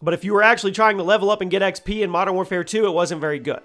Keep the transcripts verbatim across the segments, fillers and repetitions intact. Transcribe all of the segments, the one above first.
But if you were actually trying to level up and get X P in Modern Warfare two, it wasn't very good.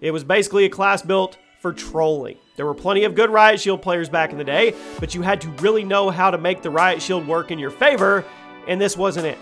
It was basically a class built for trolling. There were plenty of good Riot Shield players back in the day, but you had to really know how to make the Riot Shield work in your favor, and this wasn't it.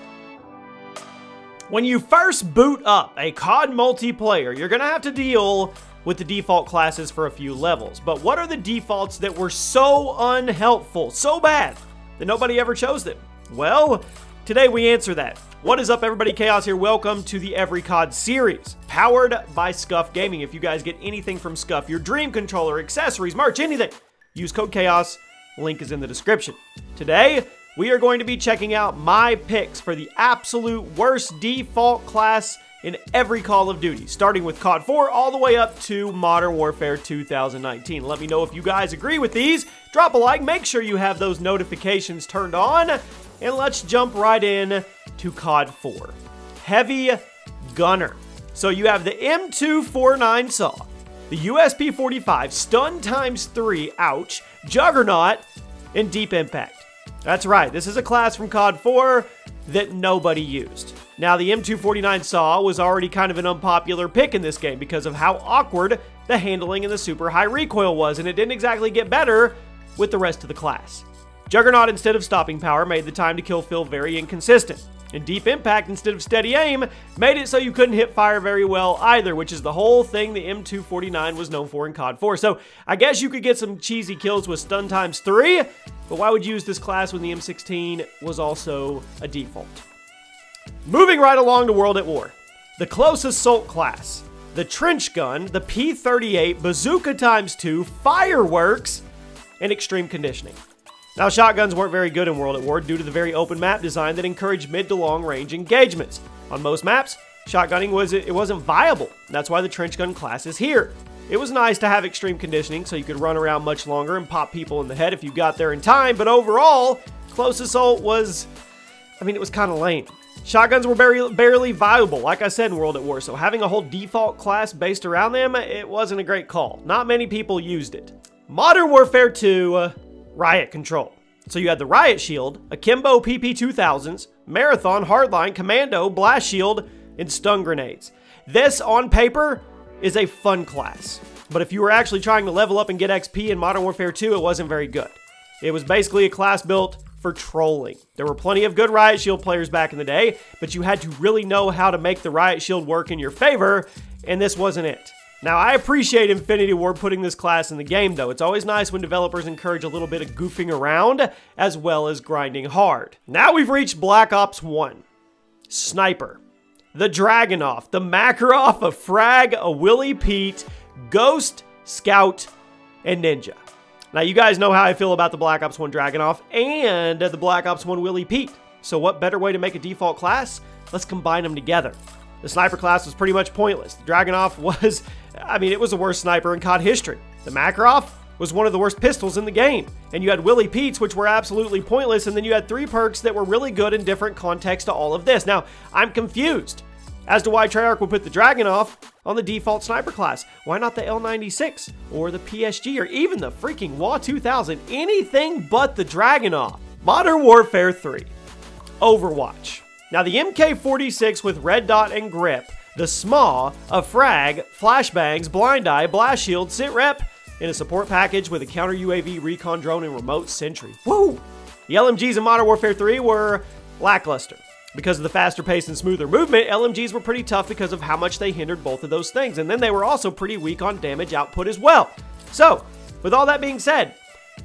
When you first boot up a C O D multiplayer, you're gonna have to deal with the default classes for a few levels. But what are the defaults that were so unhelpful, so bad, that nobody ever chose them? Well, today we answer that. What is up, everybody? Chaos here. Welcome to the Every C O D series, powered by Scuf Gaming. If you guys get anything from Scuf, your dream controller, accessories, merch, anything, use code Chaos. Link is in the description. Today, we are going to be checking out my picks for the absolute worst default class in every Call of Duty, starting with C O D four all the way up to Modern Warfare two thousand nineteen. Let me know if you guys agree with these. Drop a like, make sure you have those notifications turned on, and let's jump right in to C O D four. Heavy Gunner. So you have the M two forty-nine Saw, the U S P forty-five, Stun times three, ouch, Juggernaut, and Deep Impact. That's right, this is a class from C O D four that nobody used. Now, the M two forty-nine Saw was already kind of an unpopular pick in this game because of how awkward the handling and the super high recoil was, and it didn't exactly get better with the rest of the class. Juggernaut, instead of stopping power, made the time to kill feel very inconsistent. And Deep Impact, instead of steady aim, made it so you couldn't hit fire very well either, which is the whole thing the M two forty-nine was known for in C O D four. So I guess you could get some cheesy kills with stun times three, but why would you use this class when the M sixteen was also a default? Moving right along to World at War. The Close Assault class, the Trench Gun, the P thirty-eight, Bazooka times two, Fireworks, and Extreme Conditioning. Now, shotguns weren't very good in World at War due to the very open map design that encouraged mid to long range engagements. On most maps, shotgunning was, it wasn't viable. That's why the Trench Gun class is here. It was nice to have extreme conditioning so you could run around much longer and pop people in the head if you got there in time, but overall, Close Assault was, I mean, it was kind of lame. Shotguns were barely, barely viable, like I said, in World at War, so having a whole default class based around them, it wasn't a great call. Not many people used it. Modern Warfare two, uh, Riot Control. So you had the Riot Shield, Akimbo P P two thousands, Marathon, Hardline, Commando, Blast Shield, and Stun Grenades. This, on paper, is a fun class, but if you were actually trying to level up and get X P in Modern Warfare two, it wasn't very good. It was basically a class built for trolling. There were plenty of good Riot Shield players back in the day, but you had to really know how to make the Riot Shield work in your favor, and this wasn't it. Now, I appreciate Infinity Ward putting this class in the game, though. It's always nice when developers encourage a little bit of goofing around, as well as grinding hard. Now we've reached Black Ops one. Sniper. The Dragunov, the Makarov, a Frag, a Willie Pete, Ghost, Scout, and Ninja. Now, you guys know how I feel about the Black Ops one Dragunov and the Black Ops one Willie Pete. So what better way to make a default class? Let's combine them together. The sniper class was pretty much pointless. The Dragunov was, I mean, it was the worst sniper in C O D history. The Makarov was one of the worst pistols in the game. And you had Willie Pete's, which were absolutely pointless, and then you had three perks that were really good in different contexts to all of this. Now, I'm confused as to why Treyarch would put the Dragunov on the default sniper class. Why not the L ninety-six or the P S G or even the freaking W A two thousand? Anything but the Dragunov. Modern Warfare three. Overwatch. Now, the M K forty-six with red dot and grip, the SMAW, a Frag, Flashbangs, Blind Eye, Blast Shield, Sit Rep, in a support package with a counter U A V, recon drone, and remote sentry. Woo! The L M Gs in Modern Warfare three were lackluster. Because of the faster pace and smoother movement, L M Gs were pretty tough because of how much they hindered both of those things, and then they were also pretty weak on damage output as well. So, with all that being said,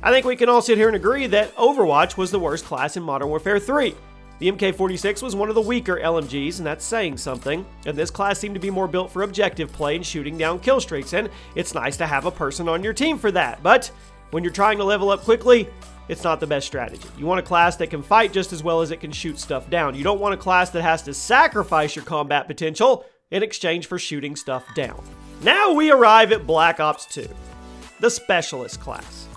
I think we can all sit here and agree that Overwatch was the worst class in Modern Warfare three. The M K forty-six was one of the weaker L M Gs, and that's saying something, and this class seemed to be more built for objective play and shooting down killstreaks, and it's nice to have a person on your team for that, but when you're trying to level up quickly, it's not the best strategy. You want a class that can fight just as well as it can shoot stuff down. You don't want a class that has to sacrifice your combat potential in exchange for shooting stuff down. Now we arrive at Black Ops two, the Specialist class.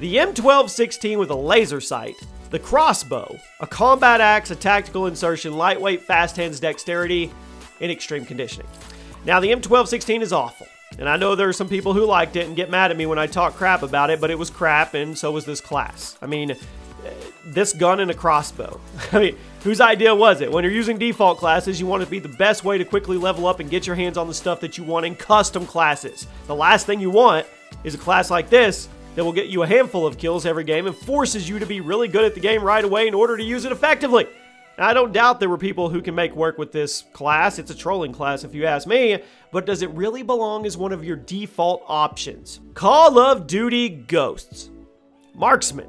The M twelve sixteen with a laser sight, the crossbow, a combat axe, a tactical insertion, lightweight, fast hands, dexterity, and extreme conditioning. Now, the M twelve sixteen is awful, and I know there are some people who liked it and get mad at me when I talk crap about it, but it was crap, and so was this class. I mean, this gun and a crossbow. I mean, whose idea was it? When you're using default classes, you want it to be the best way to quickly level up and get your hands on the stuff that you want in custom classes. The last thing you want is a class like this that will get you a handful of kills every game and forces you to be really good at the game right away in order to use it effectively. Now, I don't doubt there were people who can make work with this class. It's a trolling class if you ask me, but does it really belong as one of your default options? Call of Duty Ghosts. Marksman.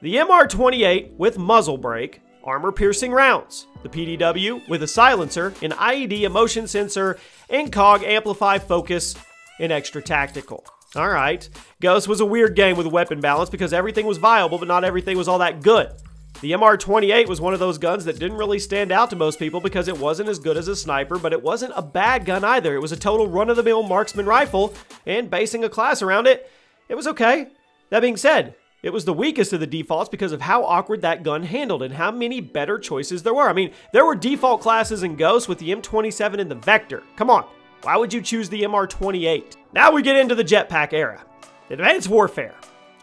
The M R twenty-eight with muzzle brake, armor-piercing rounds. The P D W with a silencer, an I E D, a motion sensor, and C O G, amplify, focus, and extra tactical. All right. Ghost was a weird game with a weapon balance because everything was viable, but not everything was all that good. The M R twenty-eight was one of those guns that didn't really stand out to most people because it wasn't as good as a sniper, but it wasn't a bad gun either. It was a total run-of-the-mill marksman rifle, and basing a class around it, it was okay. That being said, it was the weakest of the defaults because of how awkward that gun handled and how many better choices there were. I mean, there were default classes in Ghosts with the M twenty-seven and the Vector. Come on. Why would you choose the M R twenty-eight? Now we get into the jetpack era. Advanced Warfare.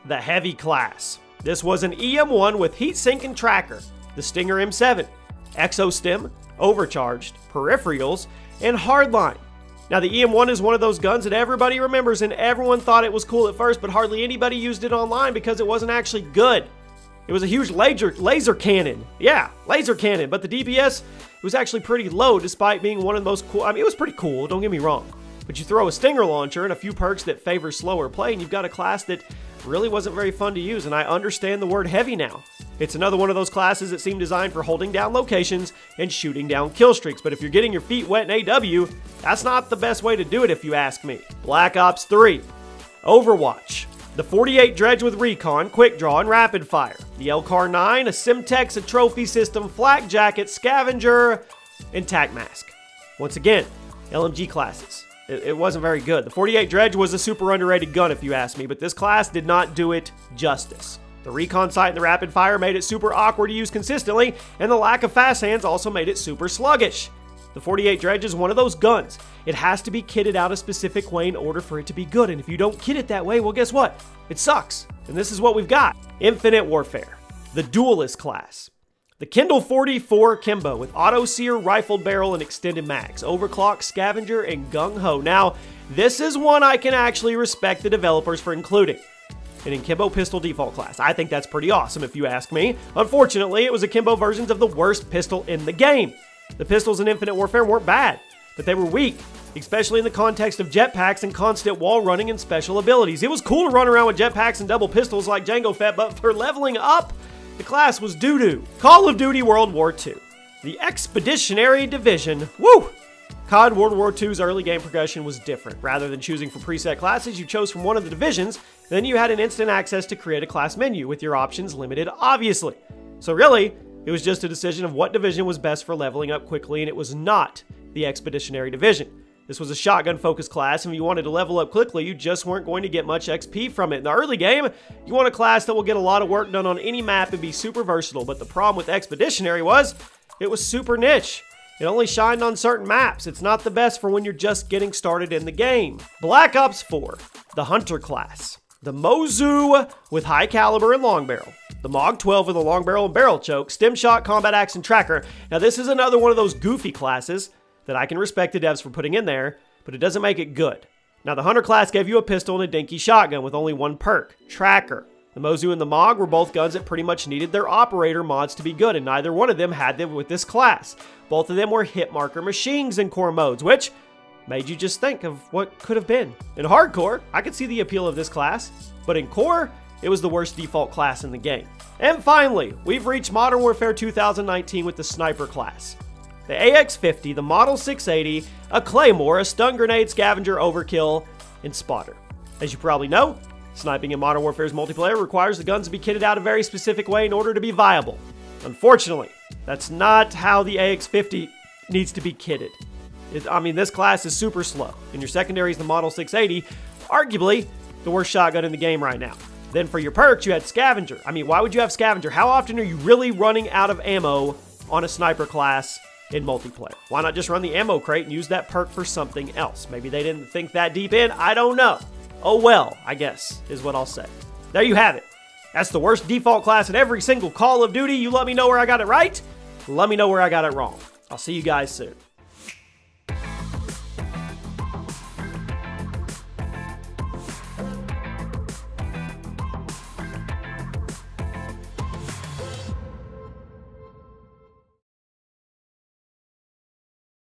The Heavy class. This was an E M one with heatsink and tracker, the Stinger M seven, exostim, overcharged, peripherals, and hardline. Now the E M one is one of those guns that everybody remembers and everyone thought it was cool at first, but hardly anybody used it online because it wasn't actually good. It was a huge laser, laser cannon. Yeah, laser cannon, but the D P S was actually pretty low despite being one of the most cool. I mean, it was pretty cool, don't get me wrong. But you throw a Stinger launcher and a few perks that favor slower play and you've got a class that really wasn't very fun to use, and I understand the word heavy now. It's another one of those classes that seem designed for holding down locations and shooting down kill streaks, but if you're getting your feet wet in A W, that's not the best way to do it if you ask me. Black Ops three. Overwatch. The forty-eight Dredge with recon, quick draw, and rapid fire. The L C A R nine, a Simtex, a trophy system, flak jacket, scavenger, and tac mask. Once again, L M G classes. It wasn't very good. The forty-eight Dredge was a super underrated gun if you ask me, but this class did not do it justice. The recon sight and the rapid fire made it super awkward to use consistently, and the lack of fast hands also made it super sluggish. The forty-eight Dredge is one of those guns. It has to be kitted out a specific way in order for it to be good, and if you don't kit it that way, well, guess what? It sucks, and this is what we've got. Infinite Warfare, the Duelist class. The Kendall forty-four Kimbo with auto-sear, rifled barrel, and extended mags, overclock, scavenger, and gung-ho. Now, this is one I can actually respect the developers for including. An Akimbo pistol default class. I think that's pretty awesome if you ask me. Unfortunately, it was Akimbo versions of the worst pistol in the game. The pistols in Infinite Warfare weren't bad, but they were weak, especially in the context of jetpacks and constant wall running and special abilities. It was cool to run around with jetpacks and double pistols like Django Fett, but for leveling up, the class was doo-doo. Call of Duty World War two. The Expeditionary Division. Woo! C O D World War two's early game progression was different. Rather than choosing from preset classes, you chose from one of the divisions, then you had an instant access to create a class menu, with your options limited, obviously. So really, it was just a decision of what division was best for leveling up quickly, and it was not the Expeditionary Division. This was a shotgun-focused class, and if you wanted to level up quickly, you just weren't going to get much X P from it. In the early game, you want a class that will get a lot of work done on any map and be super versatile, but the problem with Expeditionary was, it was super niche. It only shined on certain maps. It's not the best for when you're just getting started in the game. Black Ops four, the Hunter class. The Mozu with high caliber and long barrel. The M A W twelve with a long barrel and barrel choke. Stem shot, combat axe, and tracker. Now this is another one of those goofy classes that I can respect the devs for putting in there, but it doesn't make it good. Now, the Hunter class gave you a pistol and a dinky shotgun with only one perk, Tracker. The Mozu and the M O G were both guns that pretty much needed their operator mods to be good, and neither one of them had them with this class. Both of them were hit marker machines in core modes, which made you just think of what could have been. In hardcore, I could see the appeal of this class, but in core, it was the worst default class in the game. And finally, we've reached Modern Warfare two thousand nineteen with the Sniper class. The A X fifty, the Model six eighty, a Claymore, a stun grenade, scavenger, overkill, and spotter. As you probably know, sniping in Modern Warfare's multiplayer requires the guns to be kitted out a very specific way in order to be viable. Unfortunately, that's not how the A X fifty needs to be kitted. It, I mean, this class is super slow, and your secondary is the Model six eighty, arguably the worst shotgun in the game right now. Then for your perks, you had scavenger. I mean, why would you have scavenger? How often are you really running out of ammo on a sniper class in multiplayer? Why not just run the ammo crate and use that perk for something else? Maybe they didn't think that deep in. I don't know. Oh well, I guess, is what I'll say. There you have it. That's the worst default class in every single Call of Duty. You let me know where I got it right. Let me know where I got it wrong. I'll see you guys soon.